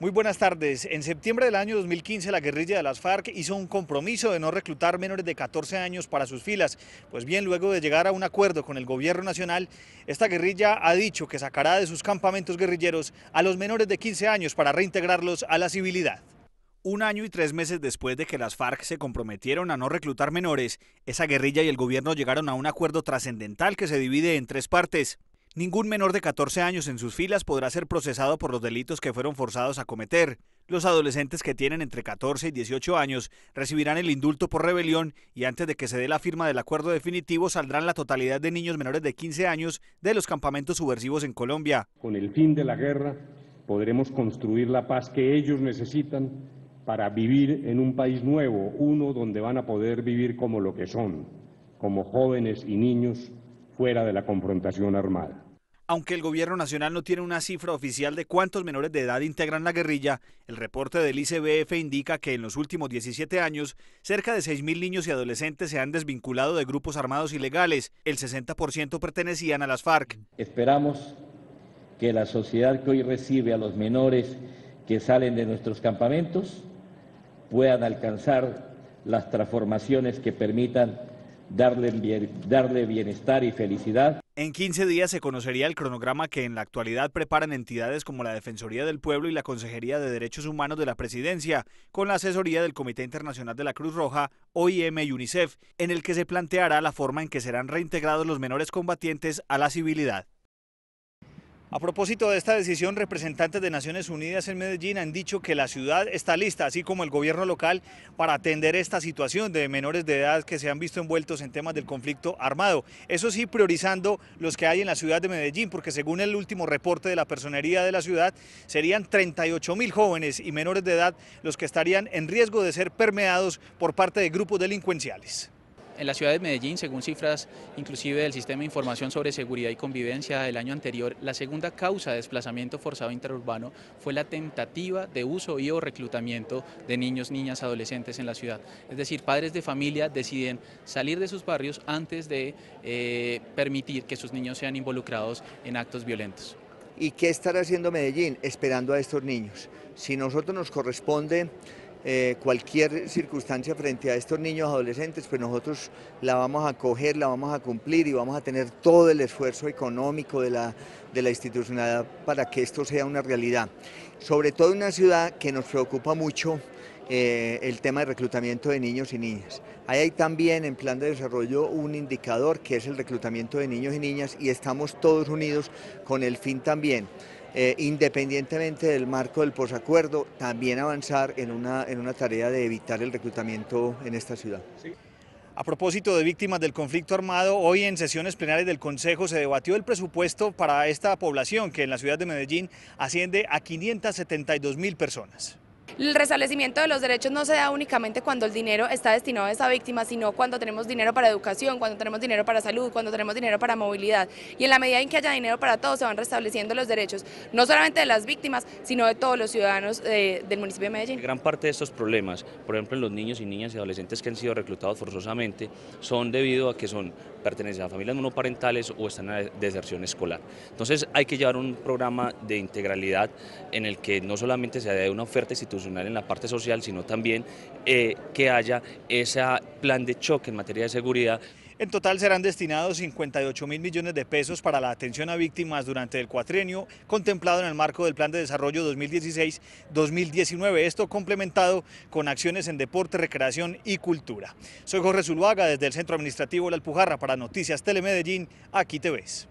Muy buenas tardes. En septiembre del año 2015 la guerrilla de las FARC hizo un compromiso de no reclutar menores de 14 años para sus filas. Pues bien, luego de llegar a un acuerdo con el gobierno nacional, esta guerrilla ha dicho que sacará de sus campamentos guerrilleros a los menores de 15 años para reintegrarlos a la civilidad. Un año y 3 meses después de que las FARC se comprometieron a no reclutar menores, esa guerrilla y el gobierno llegaron a un acuerdo trascendental que se divide en 3 partes. Ningún menor de 14 años en sus filas podrá ser procesado por los delitos que fueron forzados a cometer. Los adolescentes que tienen entre 14 y 18 años recibirán el indulto por rebelión y antes de que se dé la firma del acuerdo definitivo saldrán la totalidad de niños menores de 15 años de los campamentos subversivos en Colombia. Con el fin de la guerra podremos construir la paz que ellos necesitan para vivir en un país nuevo, uno donde van a poder vivir como lo que son, como jóvenes y niños fuera de la confrontación armada. Aunque el gobierno nacional no tiene una cifra oficial de cuántos menores de edad integran la guerrilla, el reporte del ICBF indica que en los últimos 17 años, cerca de 6.000 niños y adolescentes se han desvinculado de grupos armados ilegales. El 60% pertenecían a las FARC. Esperamos que la sociedad que hoy recibe a los menores que salen de nuestros campamentos puedan alcanzar las transformaciones que permitan darle bienestar y felicidad. En 15 días se conocería el cronograma que en la actualidad preparan entidades como la Defensoría del Pueblo y la Consejería de Derechos Humanos de la Presidencia, con la asesoría del Comité Internacional de la Cruz Roja, OIM y UNICEF, en el que se planteará la forma en que serán reintegrados los menores combatientes a la civilidad. A propósito de esta decisión, representantes de Naciones Unidas en Medellín han dicho que la ciudad está lista, así como el gobierno local, para atender esta situación de menores de edad que se han visto envueltos en temas del conflicto armado. Eso sí, priorizando los que hay en la ciudad de Medellín, porque según el último reporte de la personería de la ciudad, serían 38.000 jóvenes y menores de edad los que estarían en riesgo de ser permeados por parte de grupos delincuenciales. En la ciudad de Medellín, según cifras inclusive del Sistema de Información sobre Seguridad y Convivencia del año anterior, la segunda causa de desplazamiento forzado interurbano fue la tentativa de uso y o reclutamiento de niños, niñas, adolescentes en la ciudad. Es decir, padres de familia deciden salir de sus barrios antes de permitir que sus niños sean involucrados en actos violentos. ¿Y qué estará haciendo Medellín esperando a estos niños? Si nosotros nos corresponde cualquier circunstancia frente a estos niños adolescentes, pues nosotros la vamos a acoger, la vamos a cumplir y vamos a tener todo el esfuerzo económico de la institucionalidad para que esto sea una realidad. Sobre todo en una ciudad que nos preocupa mucho el tema de reclutamiento de niños y niñas. Ahí hay también en plan de desarrollo un indicador que es el reclutamiento de niños y niñas y estamos todos unidos con el fin también. Independientemente del marco del posacuerdo, también avanzar en una tarea de evitar el reclutamiento en esta ciudad. Sí. A propósito de víctimas del conflicto armado, hoy en sesiones plenarias del Consejo se debatió el presupuesto para esta población que en la ciudad de Medellín asciende a 572.000 personas. El restablecimiento de los derechos no se da únicamente cuando el dinero está destinado a esa víctima, sino cuando tenemos dinero para educación, cuando tenemos dinero para salud, cuando tenemos dinero para movilidad. Y en la medida en que haya dinero para todos, se van restableciendo los derechos, no solamente de las víctimas, sino de todos los ciudadanos del municipio de Medellín. Gran parte de estos problemas, por ejemplo, los niños y niñas y adolescentes que han sido reclutados forzosamente, son debido a que pertenecen a familias monoparentales o están en deserción escolar. Entonces hay que llevar un programa de integralidad en el que no solamente se dé una oferta institucional en la parte social, sino también que haya ese plan de choque en materia de seguridad. En total serán destinados 58.000 millones de pesos para la atención a víctimas durante el cuatrienio, contemplado en el marco del Plan de Desarrollo 2016-2019, esto complementado con acciones en deporte, recreación y cultura. Soy Jorge Zuluaga desde el Centro Administrativo de La Alpujarra para Noticias Telemedellín, aquí te ves.